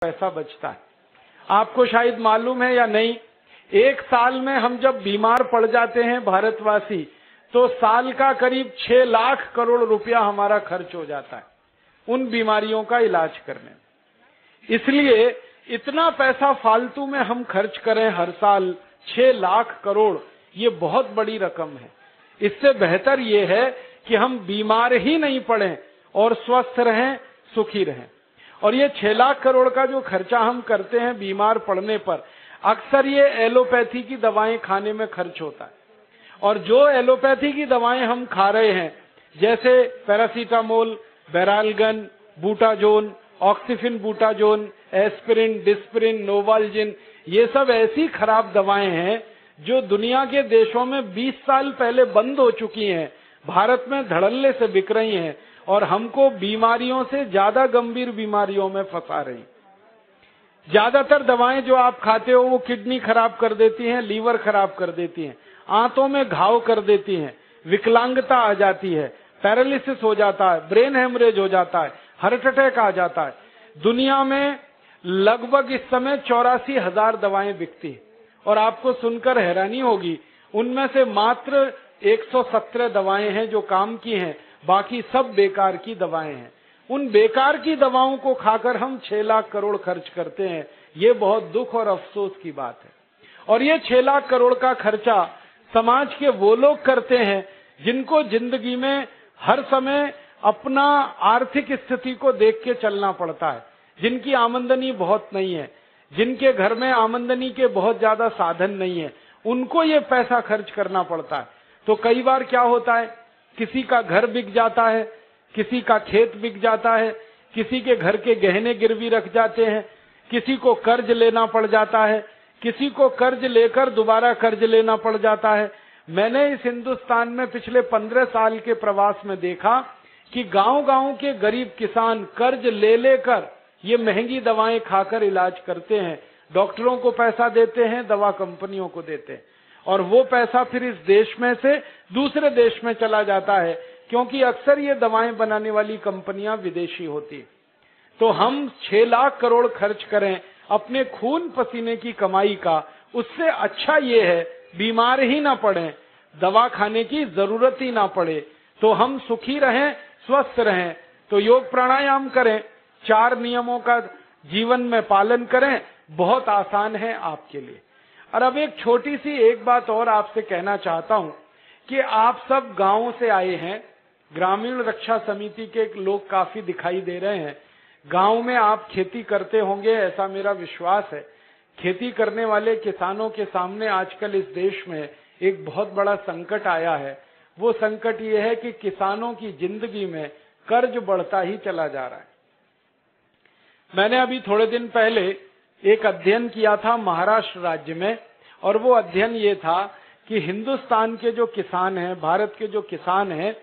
पैसा बचता है। आपको शायद मालूम है या नहीं, एक साल में हम जब बीमार पड़ जाते हैं भारतवासी तो साल का करीब 6 लाख करोड़ रुपया हमारा खर्च हो जाता है उन बीमारियों का इलाज करने में। इसलिए इतना पैसा फालतू में हम खर्च करें हर साल, 6 लाख करोड़, ये बहुत बड़ी रकम है। इससे बेहतर ये है कि हम बीमार ही नहीं पड़ें और स्वस्थ रहें, सुखी रहें। और ये 6 लाख करोड़ का जो खर्चा हम करते हैं बीमार पड़ने पर, अक्सर ये एलोपैथी की दवाएं खाने में खर्च होता है। और जो एलोपैथी की दवाएं हम खा रहे हैं, जैसे paracetamol, Baralgan, butazone, oxyphenbutazone, aspirin, Disprin, Novalgin, ये सब ऐसी खराब दवाएं हैं जो दुनिया के देशों में 20 साल पहले बंद हो चुकी हैं, भारत में धड़ल्ले से बिक रही हैं और हमको बीमारियों से ज्यादा गंभीर बीमारियों में फंसा रही। ज्यादातर दवाएं जो आप खाते हो वो किडनी खराब कर देती हैं, लीवर खराब कर देती हैं, आंतों में घाव कर देती हैं, विकलांगता आ जाती है, पैरालिसिस हो जाता है, ब्रेन हेमरेज हो जाता है, हार्ट अटैक आ जाता है। दुनिया में लगभग इस समय 84,000 दवाएं बिकती है और आपको सुनकर हैरानी होगी उनमें से मात्र 117 दवाएं हैं जो काम की हैं, बाकी सब बेकार की दवाएं हैं। उन बेकार की दवाओं को खाकर हम 6 लाख करोड़ खर्च करते हैं। ये बहुत दुख और अफसोस की बात है। और ये 6 लाख करोड़ का खर्चा समाज के वो लोग करते हैं जिनको जिंदगी में हर समय अपना आर्थिक स्थिति को देख के चलना पड़ता है, जिनकी आमदनी बहुत नहीं है, जिनके घर में आमदनी के बहुत ज्यादा साधन नहीं है, उनको ये पैसा खर्च करना पड़ता है। तो कई बार क्या होता है, किसी का घर बिक जाता है, किसी का खेत बिक जाता है, किसी के घर के गहने गिरवी रख जाते हैं, किसी को कर्ज लेना पड़ जाता है, किसी को कर्ज लेकर दोबारा कर्ज लेना पड़ जाता है। मैंने इस हिंदुस्तान में पिछले 15 साल के प्रवास में देखा कि गांव-गांव के गरीब किसान कर्ज ले लेकर ये महंगी दवाएं खाकर इलाज करते हैं, डॉक्टरों को पैसा देते हैं, दवा कंपनियों को देते हैं और वो पैसा फिर इस देश में से दूसरे देश में चला जाता है, क्योंकि अक्सर ये दवाएं बनाने वाली कंपनियां विदेशी होती। तो हम 6 लाख करोड़ खर्च करें अपने खून पसीने की कमाई का, उससे अच्छा ये है बीमार ही ना पड़े, दवा खाने की जरूरत ही ना पड़े, तो हम सुखी रहें, स्वस्थ रहें। तो योग प्राणायाम करें, 4 नियमों का जीवन में पालन करें, बहुत आसान है आपके लिए। और अब एक छोटी सी एक बात और आपसे कहना चाहता हूं कि आप सब गांवों से आए हैं, ग्रामीण रक्षा समिति के लोग काफी दिखाई दे रहे हैं, गांव में आप खेती करते होंगे, ऐसा मेरा विश्वास है। खेती करने वाले किसानों के सामने आजकल इस देश में एक बहुत बड़ा संकट आया है। वो संकट ये है कि किसानों की जिंदगी में कर्ज बढ़ता ही चला जा रहा है। मैंने अभी थोड़े दिन पहले एक अध्ययन किया था महाराष्ट्र राज्य में, और वो अध्ययन ये था कि हिंदुस्तान के जो किसान हैं, भारत के जो किसान हैं,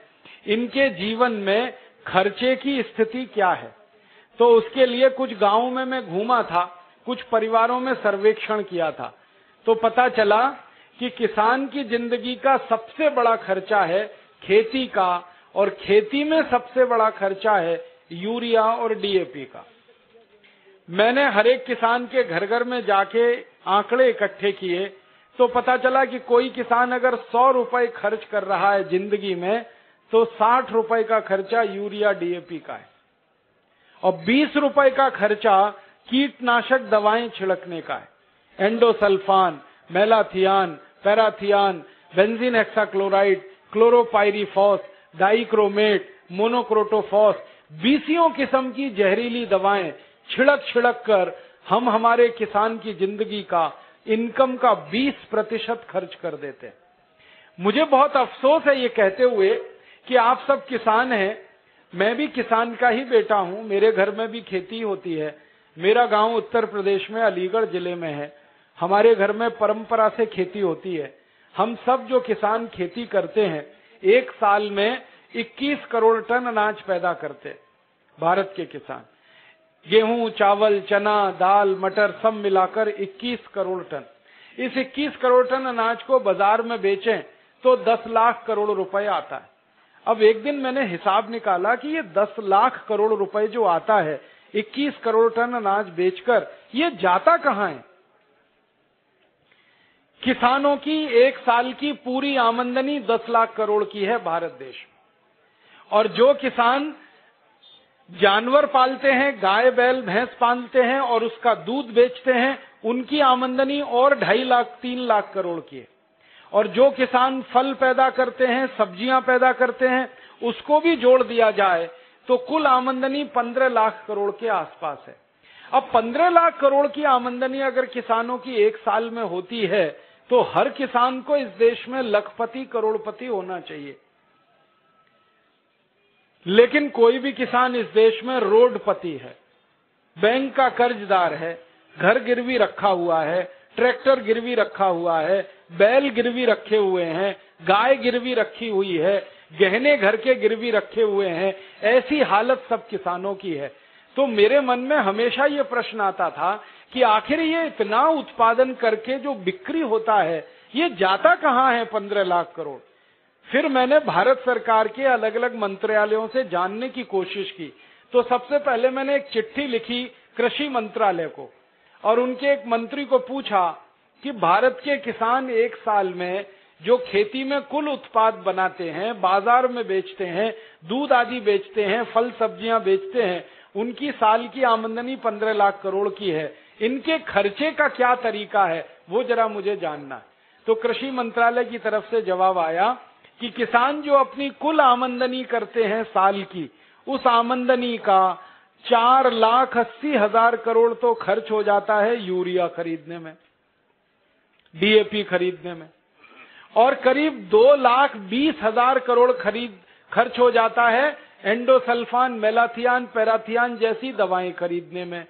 इनके जीवन में खर्चे की स्थिति क्या है। तो उसके लिए कुछ गांवों में मैं घूमा था, कुछ परिवारों में सर्वेक्षण किया था, तो पता चला कि किसान की जिंदगी का सबसे बड़ा खर्चा है खेती का, और खेती में सबसे बड़ा खर्चा है यूरिया और डीएपी का। मैंने हरेक किसान के घर घर में जाके आंकड़े इकट्ठे किए तो पता चला कि कोई किसान अगर 100 रुपए खर्च कर रहा है जिंदगी में तो 60 रुपए का खर्चा यूरिया डीएपी का है और 20 रुपए का खर्चा कीटनाशक दवाएं छिड़कने का है, endosulfan, malathion, parathion, benzene, hexachloride, chlorpyrifos, dichromate, monocrotophos, 20 किस्म की जहरीली दवाएं छिड़क कर हम हमारे किसान की जिंदगी का, इनकम का 20% खर्च कर देते हैं। मुझे बहुत अफसोस है ये कहते हुए कि आप सब किसान हैं, मैं भी किसान का ही बेटा हूँ, मेरे घर में भी खेती होती है। मेरा गांव उत्तर प्रदेश में अलीगढ़ जिले में है। हमारे घर में परंपरा से खेती होती है। हम सब जो किसान खेती करते हैं एक साल में 21 करोड़ टन अनाज पैदा करते हैं। भारत के किसान गेहूं, चावल, चना, दाल, मटर सब मिलाकर 21 करोड़ टन। इस 21 करोड़ टन अनाज को बाजार में बेचें तो 10 लाख करोड़ रुपए आता है। अब एक दिन मैंने हिसाब निकाला कि ये 10 लाख करोड़ रुपए जो आता है 21 करोड़ टन अनाज बेचकर ये जाता कहाँ है? किसानों की एक साल की पूरी आमदनी 10 लाख करोड़ की है भारत देश में। और जो किसान जानवर पालते हैं, गाय बैल भैंस पालते हैं और उसका दूध बेचते हैं, उनकी आमदनी और 2.5 लाख 3 लाख करोड़ की है। और जो किसान फल पैदा करते हैं, सब्जियां पैदा करते हैं, उसको भी जोड़ दिया जाए तो कुल आमदनी 15 लाख करोड़ के आसपास है। अब 15 लाख करोड़ की आमदनी अगर किसानों की एक साल में होती है तो हर किसान को इस देश में लखपति करोड़पति होना चाहिए। लेकिन कोई भी किसान इस देश में रोडपति है, बैंक का कर्जदार है, घर गिरवी रखा हुआ है, ट्रैक्टर गिरवी रखा हुआ है, बैल गिरवी रखे हुए हैं, गाय गिरवी रखी हुई है, गहने घर के गिरवी रखे हुए हैं, ऐसी हालत सब किसानों की है। तो मेरे मन में हमेशा ये प्रश्न आता था कि आखिर ये इतना उत्पादन करके जो बिक्री होता है ये जाता कहाँ है 15 लाख करोड़? फिर मैंने भारत सरकार के अलग अलग मंत्रालयों से जानने की कोशिश की। तो सबसे पहले मैंने एक चिट्ठी लिखी कृषि मंत्रालय को और उनके एक मंत्री को पूछा कि भारत के किसान एक साल में जो खेती में कुल उत्पाद बनाते हैं, बाजार में बेचते हैं, दूध आदि बेचते हैं, फल सब्जियां बेचते हैं, उनकी साल की आमदनी 15 लाख करोड़ की है, इनके खर्चे का क्या तरीका है वो जरा मुझे जानना है। तो कृषि मंत्रालय की तरफ से जवाब आया कि किसान जो अपनी कुल आमदनी करते हैं साल की, उस आमदनी का 4,80,000 करोड़ तो खर्च हो जाता है यूरिया खरीदने में, डीएपी खरीदने में, और करीब 2,20,000 करोड़ खर्च हो जाता है एंडोसल्फान, मेलाथियन, पैराथियन जैसी दवाएं खरीदने में।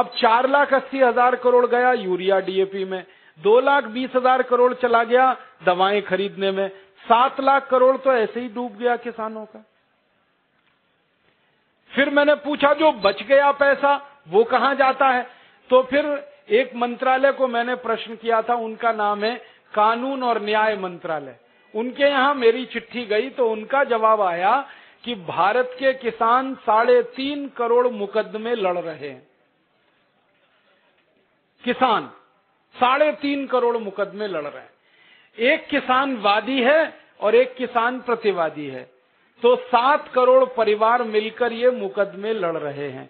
अब 4,80,000 करोड़ गया यूरिया डीएपी में, 2,20,000 करोड़ चला गया दवाएं खरीदने में, 7 लाख करोड़ तो ऐसे ही डूब गया किसानों का। फिर मैंने पूछा जो बच गया पैसा वो कहाँ जाता है? तो फिर एक मंत्रालय को मैंने प्रश्न किया था, उनका नाम है कानून और न्याय मंत्रालय। उनके यहाँ मेरी चिट्ठी गई तो उनका जवाब आया कि भारत के किसान 3.5 करोड़ मुकदमे लड़ रहे हैं। किसान 3.5 करोड़ मुकदमे लड़ रहे हैं। एक किसान वादी है और एक किसान प्रतिवादी है, तो 7 करोड़ परिवार मिलकर ये मुकदमे लड़ रहे हैं।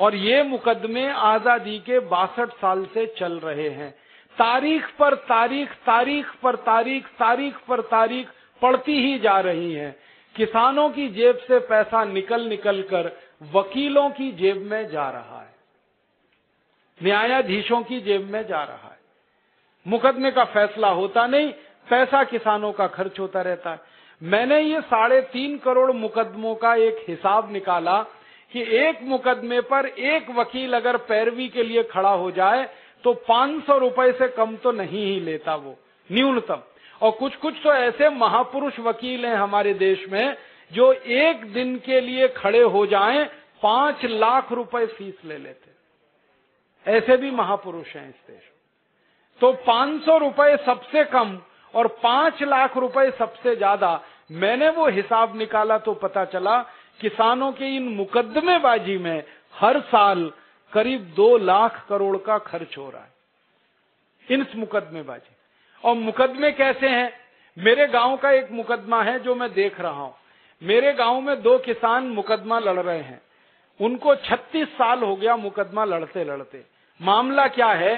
और ये मुकदमे आजादी के 62 साल से चल रहे हैं। तारीख पर तारीख, तारीख पर तारीख, तारीख पर तारीख पड़ती ही जा रही है। किसानों की जेब से पैसा निकल निकल कर वकीलों की जेब में जा रहा है, न्यायाधीशों की जेब में जा रहा है। मुकदमे का फैसला होता नहीं, पैसा किसानों का खर्च होता रहता है। मैंने ये 3.5 करोड़ मुकदमों का एक हिसाब निकाला कि एक मुकदमे पर एक वकील अगर पैरवी के लिए खड़ा हो जाए तो 500 रुपए से कम तो नहीं ही लेता वो, न्यूनतम। और कुछ कुछ तो ऐसे महापुरुष वकील हैं हमारे देश में जो एक दिन के लिए खड़े हो जाएं 5 लाख रुपए फीस ले लेते, ऐसे भी महापुरुष हैं इस देश। तो 500 रुपए सबसे कम और 5 लाख रुपए सबसे ज्यादा। मैंने वो हिसाब निकाला तो पता चला किसानों के इन मुकदमेबाजी में हर साल करीब 2 लाख करोड़ का खर्च हो रहा है इन मुकदमेबाजी। और मुकदमे कैसे हैं? मेरे गांव का एक मुकदमा है जो मैं देख रहा हूँ। मेरे गांव में 2 किसान मुकदमा लड़ रहे हैं। उनको 36 साल हो गया मुकदमा लड़ते लड़ते। मामला क्या है?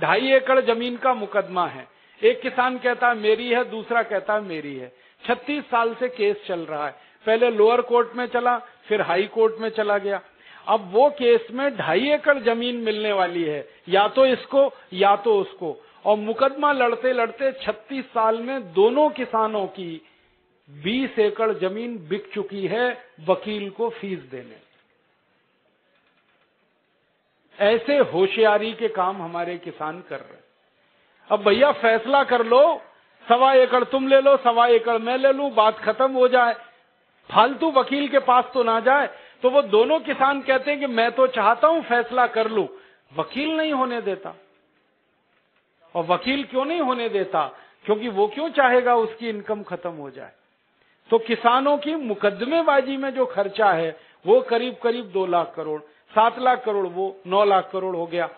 2.5 एकड़ जमीन का मुकदमा है। एक किसान कहता है मेरी है, दूसरा कहता है मेरी है। 36 साल से केस चल रहा है। पहले लोअर कोर्ट में चला, फिर हाई कोर्ट में चला गया। अब वो केस में 2.5 एकड़ जमीन मिलने वाली है, या तो इसको या तो उसको। और मुकदमा लड़ते लड़ते 36 साल में दोनों किसानों की 20 एकड़ जमीन बिक चुकी है वकील को फीस देने। ऐसे होशियारी के काम हमारे किसान कर रहे हैं। अब भैया फैसला कर लो, 1.25 एकड़ तुम ले लो, 1.25 एकड़ मैं ले लूं, बात खत्म हो जाए, फालतू वकील के पास तो ना जाए। तो वो दोनों किसान कहते हैं कि मैं तो चाहता हूं फैसला कर लूं, वकील नहीं होने देता। और वकील क्यों नहीं होने देता? क्योंकि वो क्यों चाहेगा उसकी इनकम खत्म हो जाए। तो किसानों की मुकदमेबाजी में जो खर्चा है वो करीब 2 लाख करोड़। 7 लाख करोड़ वो 9 लाख करोड़ हो गया।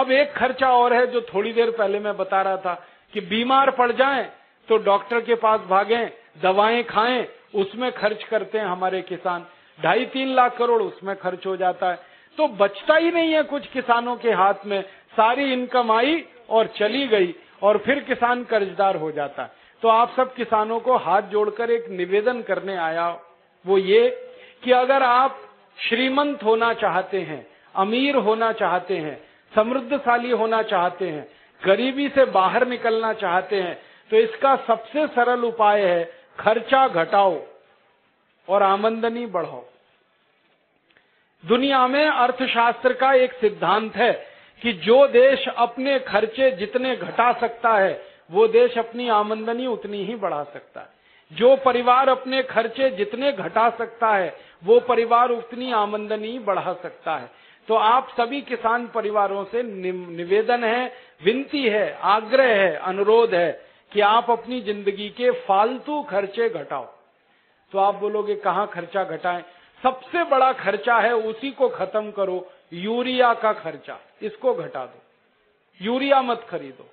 अब एक खर्चा और है जो थोड़ी देर पहले मैं बता रहा था कि बीमार पड़ जाएं तो डॉक्टर के पास भागें, दवाएं खाएं, उसमें खर्च करते हैं हमारे किसान। 2.5-3 लाख करोड़ उसमें खर्च हो जाता है, तो बचता ही नहीं है कुछ किसानों के हाथ में। सारी इनकम आई और चली गई और फिर किसान कर्जदार हो जाता है। तो आप सब किसानों को हाथ जोड़कर एक निवेदन करने आया, वो ये कि अगर आप श्रीमंत होना चाहते हैं, अमीर होना चाहते हैं, समृद्धशाली होना चाहते हैं, गरीबी से बाहर निकलना चाहते हैं, तो इसका सबसे सरल उपाय है खर्चा घटाओ और आमदनी बढ़ाओ। दुनिया में अर्थशास्त्र का एक सिद्धांत है कि जो देश अपने खर्चे जितने घटा सकता है वो देश अपनी आमदनी उतनी ही बढ़ा सकता है। जो परिवार अपने खर्चे जितने घटा सकता है वो परिवार उतनी आमदनी बढ़ा सकता है। तो आप सभी किसान परिवारों से निवेदन है, विनती है, आग्रह है, अनुरोध है कि आप अपनी जिंदगी के फालतू खर्चे घटाओ। तो आप बोलोगे कहाँ खर्चा घटाएं? सबसे बड़ा खर्चा है उसी को खत्म करो, यूरिया का खर्चा, इसको घटा दो, यूरिया मत खरीदो।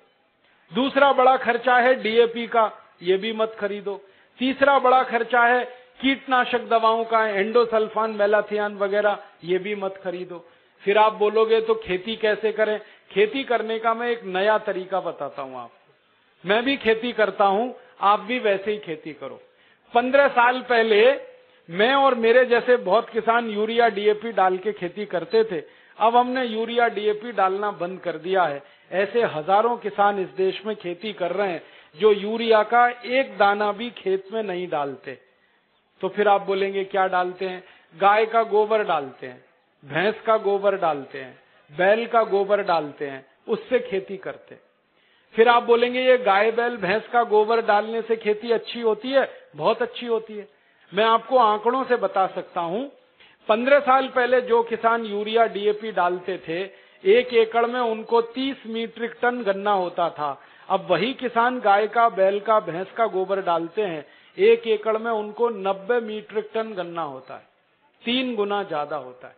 दूसरा बड़ा खर्चा है डीएपी का, ये भी मत खरीदो। तीसरा बड़ा खर्चा है कीटनाशक दवाओं का, एंडोसल्फान, मेलाथियन वगैरह, ये भी मत खरीदो। फिर आप बोलोगे तो खेती कैसे करें? खेती करने का मैं एक नया तरीका बताता हूँ आपको। मैं भी खेती करता हूँ, आप भी वैसे ही खेती करो। 15 साल पहले मैं और मेरे जैसे बहुत किसान यूरिया डीएपी डाल के खेती करते थे। अब हमने यूरिया डीएपी डालना बंद कर दिया है। ऐसे हजारों किसान इस देश में खेती कर रहे हैं जो यूरिया का एक दाना भी खेत में नहीं डालते। तो फिर आप बोलेंगे क्या डालते हैं? गाय का गोबर डालते हैं, भैंस का गोबर डालते हैं, बैल का गोबर डालते हैं, उससे खेती करते हैं। फिर आप बोलेंगे ये गाय बैल भैंस का गोबर डालने से खेती अच्छी होती है? बहुत अच्छी होती है। मैं आपको आंकड़ों से बता सकता हूँ। 15 साल पहले जो किसान यूरिया डीएपी डालते थे, 1 एकड़ में उनको 30 मीट्रिक टन गन्ना होता था। अब वही किसान गाय का, बैल का, भैंस का गोबर डालते हैं, 1 एकड़ में उनको 90 मीट्रिक टन गन्ना होता है, 3 गुना ज्यादा होता है।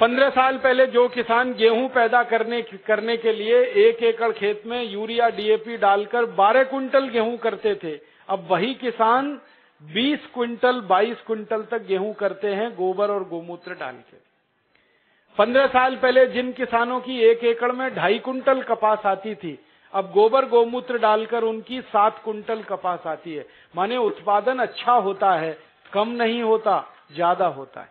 15 साल पहले जो किसान गेहूं पैदा करने के लिए 1 एकड़ खेत में यूरिया डीएपी डालकर 12 क्विंटल गेहूं करते थे, अब वही किसान 20 क्विंटल 22 क्विंटल तक गेहूं करते हैं गोबर और गोमूत्र डाल के। 15 साल पहले जिन किसानों की 1 एकड़ में 2.5 क्विंटल कपास आती थी, अब गोबर गोमूत्र डालकर उनकी 7 क्विंटल कपास आती है। माने उत्पादन अच्छा होता है, कम नहीं होता, ज्यादा होता है।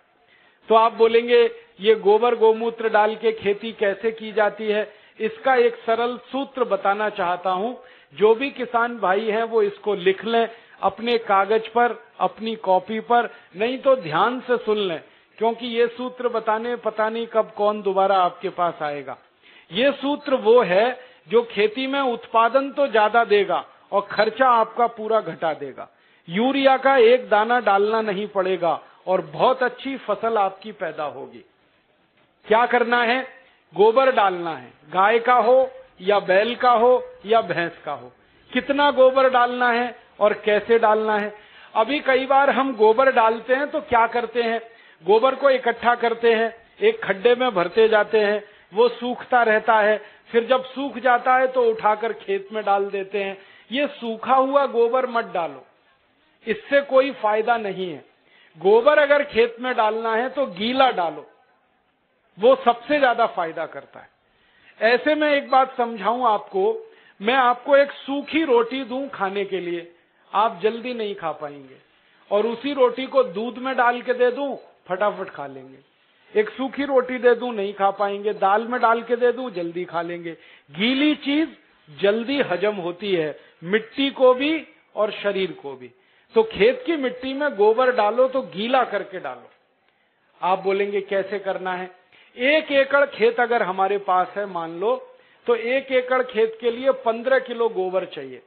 तो आप बोलेंगे ये गोबर गोमूत्र डाल के खेती कैसे की जाती है? इसका एक सरल सूत्र बताना चाहता हूँ। जो भी किसान भाई हैं वो इसको लिख लें अपने कागज पर, अपनी कॉपी पर, नहीं तो ध्यान से सुन लें, क्योंकि ये सूत्र बताने पता नहीं कब कौन दोबारा आपके पास आएगा। ये सूत्र वो है जो खेती में उत्पादन तो ज्यादा देगा और खर्चा आपका पूरा घटा देगा। यूरिया का एक दाना डालना नहीं पड़ेगा और बहुत अच्छी फसल आपकी पैदा होगी। क्या करना है? गोबर डालना है, गाय का हो या बैल का हो या भैंस का हो। कितना गोबर डालना है और कैसे डालना है? अभी कई बार हम गोबर डालते हैं तो क्या करते हैं, गोबर को इकट्ठा करते हैं, एक खड्डे में भरते जाते हैं, वो सूखता रहता है, फिर जब सूख जाता है तो उठाकर खेत में डाल देते हैं। ये सूखा हुआ गोबर मत डालो, इससे कोई फायदा नहीं है। गोबर अगर खेत में डालना है तो गीला डालो, वो सबसे ज्यादा फायदा करता है। ऐसे में एक बात समझाऊं आपको, मैं आपको एक सूखी रोटी दूं खाने के लिए, आप जल्दी नहीं खा पाएंगे, और उसी रोटी को दूध में डाल के दे दूं, फटाफट खा लेंगे। एक सूखी रोटी दे दूं, नहीं खा पाएंगे। दाल में डाल के दे दूं, जल्दी खा लेंगे। गीली चीज जल्दी हजम होती है, मिट्टी को भी और शरीर को भी। तो खेत की मिट्टी में गोबर डालो तो गीला करके डालो। आप बोलेंगे कैसे करना है? 1 एकड़ खेत अगर हमारे पास है मान लो, तो 1 एकड़ खेत के लिए 15 किलो गोबर चाहिए,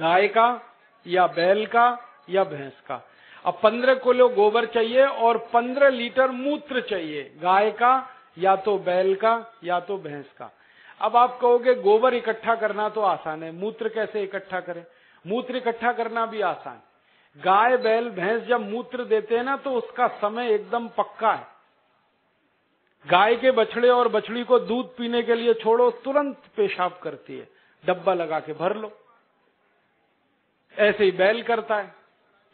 गाय का या बैल का या भैंस का। अब 15 किलो गोबर चाहिए और 15 लीटर मूत्र चाहिए, गाय का या तो बैल का या तो भैंस का। अब आप कहोगे गोबर इकट्ठा करना तो आसान है, मूत्र कैसे इकट्ठा करें? मूत्र इकट्ठा करना भी आसान। गाय बैल भैंस जब मूत्र देते हैं ना तो उसका समय एकदम पक्का है। गाय के बछड़े और बछड़ी को दूध पीने के लिए छोड़ो, तुरंत पेशाब करती है, डब्बा लगा के भर लो। ऐसे ही बैल करता है,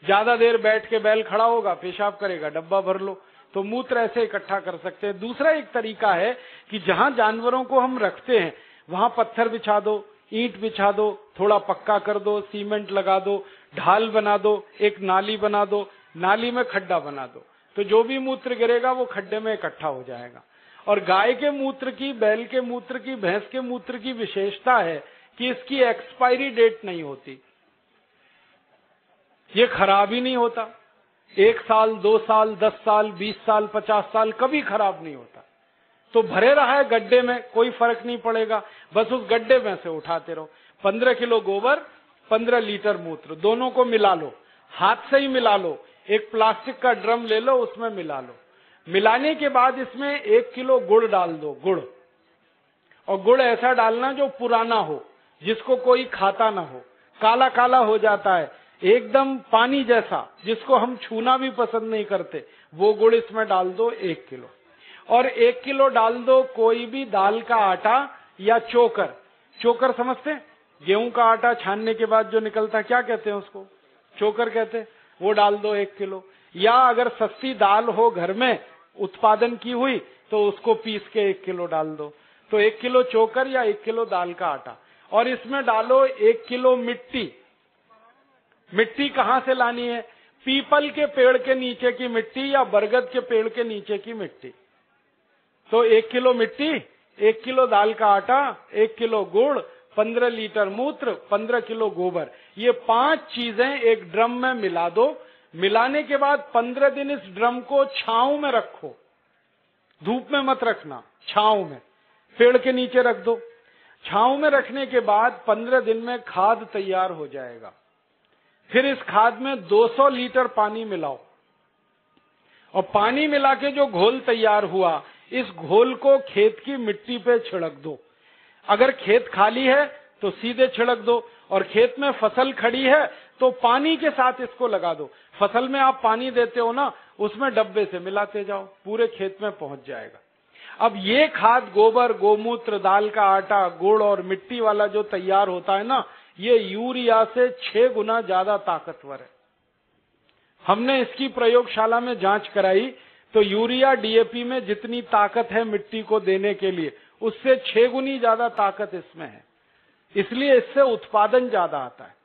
ज्यादा देर बैठ के बैल खड़ा होगा, पेशाब करेगा, डब्बा भर लो। तो मूत्र ऐसे इकट्ठा कर सकते हैं। दूसरा एक तरीका है कि जहां जानवरों को हम रखते हैं वहां पत्थर बिछा दो, ईंट बिछा दो, थोड़ा पक्का कर दो, सीमेंट लगा दो, ढाल बना दो, एक नाली बना दो, नाली में खड्डा बना दो, तो जो भी मूत्र गिरेगा वो खड्डे में इकट्ठा हो जाएगा। और गाय के मूत्र की, बैल के मूत्र की, भैंस के मूत्र की विशेषता है कि इसकी एक्सपायरी डेट नहीं होती, ये खराब ही नहीं होता। 1 साल, 2 साल, 10 साल, 20 साल, 50 साल कभी खराब नहीं होता। तो भरे रहा है गड्ढे में, कोई फर्क नहीं पड़ेगा, बस उस गड्ढे में से उठाते रहो। 15 किलो गोबर, 15 लीटर मूत्र, दोनों को मिला लो, हाथ से ही मिला लो, एक प्लास्टिक का ड्रम ले लो, उसमें मिला लो। मिलाने के बाद इसमें 1 किलो गुड़ डाल दो, गुड़, और गुड़ ऐसा डालना जो पुराना हो, जिसको कोई खाता ना हो, काला काला हो जाता है एकदम पानी जैसा, जिसको हम छूना भी पसंद नहीं करते, वो गुड़ इसमें डाल दो 1 किलो। और 1 किलो डाल दो कोई भी दाल का आटा या चोकर, चोकर समझते हैं? गेहूं का आटा छानने के बाद जो निकलता, क्या कहते हैं उसको? चोकर कहते हैं, वो डाल दो 1 किलो। या अगर सस्ती दाल हो घर में उत्पादन की हुई तो उसको पीस के 1 किलो डाल दो। तो 1 किलो चोकर या 1 किलो दाल का आटा, और इसमें डालो 1 किलो मिट्टी। मिट्टी कहाँ से लानी है? पीपल के पेड़ के नीचे की मिट्टी या बरगद के पेड़ के नीचे की मिट्टी। तो 1 किलो मिट्टी, 1 किलो दाल का आटा, 1 किलो गुड़, 15 लीटर मूत्र, 15 किलो गोबर, ये 5 चीजें एक ड्रम में मिला दो। मिलाने के बाद 15 दिन इस ड्रम को छांव में रखो, धूप में मत रखना, छांव में, पेड़ के नीचे रख दो। छांव में रखने के बाद 15 दिन में खाद तैयार हो जाएगा। फिर इस खाद में 200 लीटर पानी मिलाओ, और पानी मिला के जो घोल तैयार हुआ, इस घोल को खेत की मिट्टी पे छिड़क दो। अगर खेत खाली है तो सीधे छिड़क दो, और खेत में फसल खड़ी है तो पानी के साथ इसको लगा दो। फसल में आप पानी देते हो ना, उसमें डब्बे से मिलाते जाओ, पूरे खेत में पहुंच जाएगा। अब ये खाद, गोबर, गोमूत्र, दाल का आटा, गुड़ और मिट्टी वाला जो तैयार होता है ना, ये यूरिया से 6 गुना ज्यादा ताकतवर है। हमने इसकी प्रयोगशाला में जांच कराई तो यूरिया डीएपी में जितनी ताकत है मिट्टी को देने के लिए, उससे 6 गुनी ज्यादा ताकत इसमें है, इसलिए इससे उत्पादन ज्यादा आता है।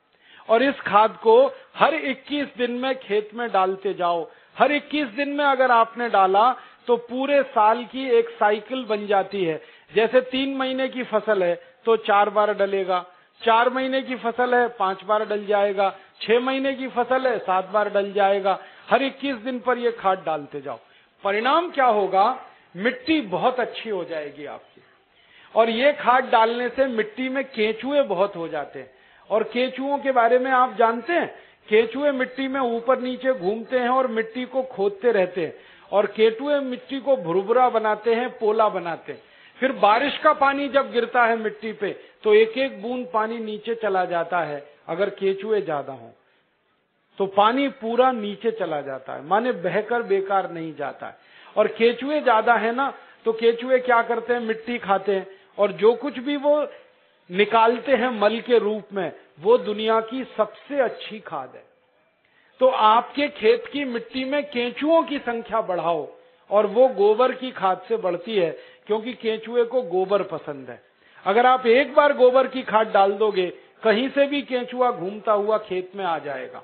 और इस खाद को हर 21 दिन में खेत में डालते जाओ। हर 21 दिन में अगर आपने डाला तो पूरे साल की एक साइकिल बन जाती है। जैसे 3 महीने की फसल है तो 4 बार डलेगा, 4 महीने की फसल है 5 बार डल जाएगा, 6 महीने की फसल है 7 बार डल जाएगा। हर 21 दिन पर यह खाद डालते जाओ। परिणाम क्या होगा? मिट्टी बहुत अच्छी हो जाएगी आपकी। और ये खाद डालने से मिट्टी में केंचुए बहुत हो जाते हैं, और केंचुओं के बारे में आप जानते हैं? केंचुए मिट्टी में ऊपर नीचे घूमते हैं और मिट्टी को खोदते रहते हैं, और केंचुए मिट्टी को भुरभुरा बनाते हैं, पोला बनाते हैं। फिर बारिश का पानी जब गिरता है मिट्टी पे तो एक एक बूंद पानी नीचे चला जाता है। अगर केचुए ज्यादा हो तो पानी पूरा नीचे चला जाता है, माने बहकर बेकार नहीं जाता है। और केचुए ज्यादा है ना, तो केचुए क्या करते हैं? मिट्टी खाते हैं, और जो कुछ भी वो निकालते हैं मल के रूप में, वो दुनिया की सबसे अच्छी खाद है। तो आपके खेत की मिट्टी में केचुओं की संख्या बढ़ाओ, और वो गोबर की खाद से बढ़ती है, क्योंकि केंचुए को गोबर पसंद है। अगर आप 1 बार गोबर की खाद डाल दोगे, कहीं से भी केंचुआ घूमता हुआ खेत में आ जाएगा।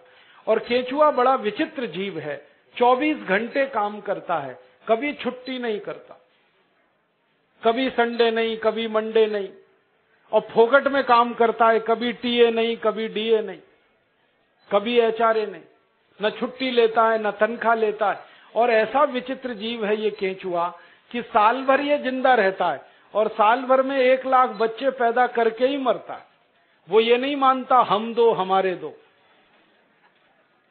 और केंचुआ बड़ा विचित्र जीव है, 24 घंटे काम करता है, कभी छुट्टी नहीं करता, कभी संडे नहीं, कभी मंडे नहीं, और फोकट में काम करता है, कभी टीए नहीं, कभी डीए नहीं, कभी एचआरए नहीं, न छुट्टी लेता है, न तनख्वाह लेता है। और ऐसा विचित्र जीव है ये केंचुआ कि साल भर ये जिंदा रहता है, और साल भर में 1 लाख बच्चे पैदा करके ही मरता है। वो ये नहीं मानता हम दो हमारे दो,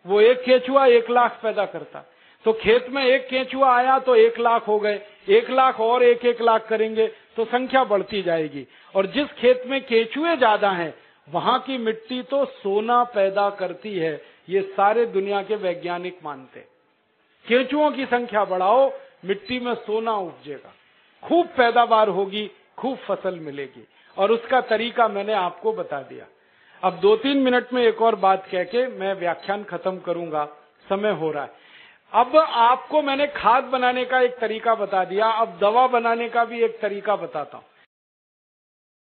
वो एक केंचुआ 1 लाख पैदा करता है। तो खेत में एक केंचुआ आया तो 1 लाख हो गए, 1 लाख और 1-1 लाख करेंगे तो संख्या बढ़ती जाएगी। और जिस खेत में केंचुए ज्यादा हैं वहां की मिट्टी तो सोना पैदा करती है, ये सारे दुनिया के वैज्ञानिक मानते। केंचुओं की संख्या बढ़ाओ, मिट्टी में सोना उपजेगा, खूब पैदावार होगी, खूब फसल मिलेगी। और उसका तरीका मैंने आपको बता दिया। अब 2-3 मिनट में एक और बात कह के मैं व्याख्यान खत्म करूंगा, समय हो रहा है। अब आपको मैंने खाद बनाने का एक तरीका बता दिया, अब दवा बनाने का भी एक तरीका बताता हूँ।